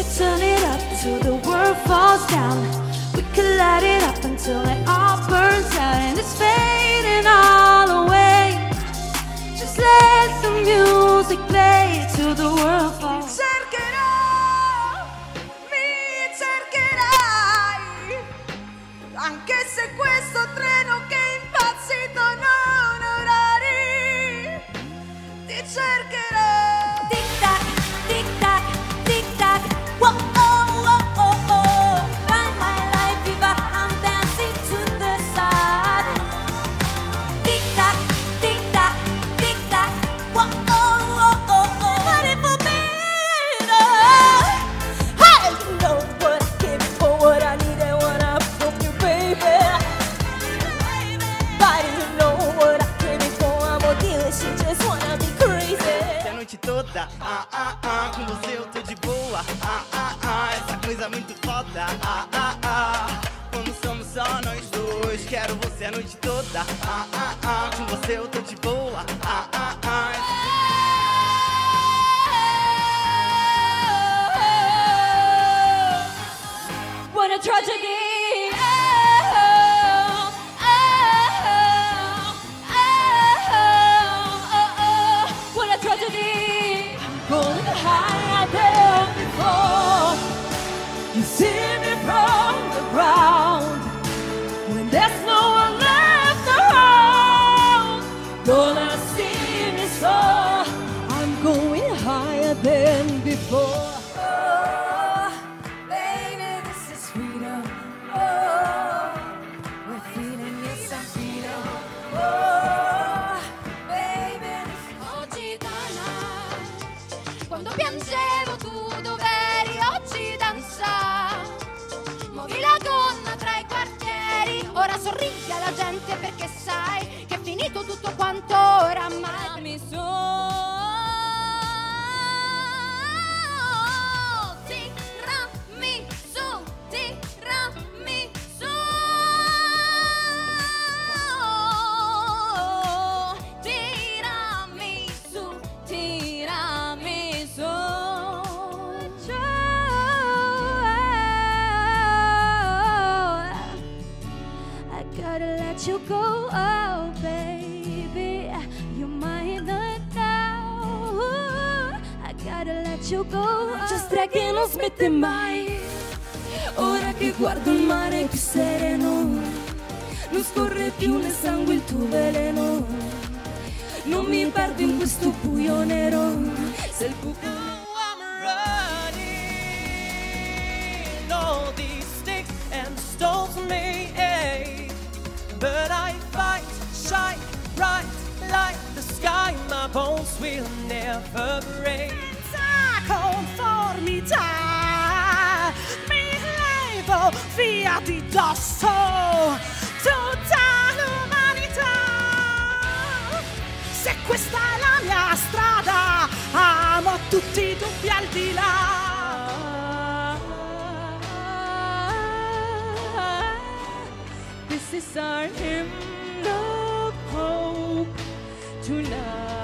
could turn it up till the world falls down. We could light it up until it all burns out, and it's fading all away. Just let the music play till the world falls. Mi cercherai, anche se questo treno che è impazzito non orari. Ti cercherò. Tic tac, tic tac. Whoa. Toda, com você eu tô de boa, essa coisa é muito foda, quando somos só nós dois, quero você a noite toda, com você eu tô de boa, What a tragedy. You see me from the ground when there's no one left around. Gonna see me so I'm going higher than before. Oh, baby, this is freedom. Oh, we're feeling yes, I'm freedom. Oh, baby, oggi da noi quando piangevo tu dovevi oggi danzare. Ora sorridi alla gente perché sai che è finito tutto quanto oramai. Mi su, tirami su, tirami su, tirami su. Gotta let you go, oh baby, you're mine now. I gotta let you go. C'è strega che non smette mai. Ora che guardo il mare più sereno, non scorre più nel sangue il tuo veleno. Non mi perdo in questo buio nero. Se il buco I'm running. All these sticks and stones me. But I fight, shine bright like the sky. My bones will never break. Senza conformità mi levo via di dosso tutta l'umanità. Se questa è la mia strada, amo tutti I dubbi al di là. This is our hymn of hope tonight.